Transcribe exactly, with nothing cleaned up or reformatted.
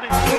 penalty.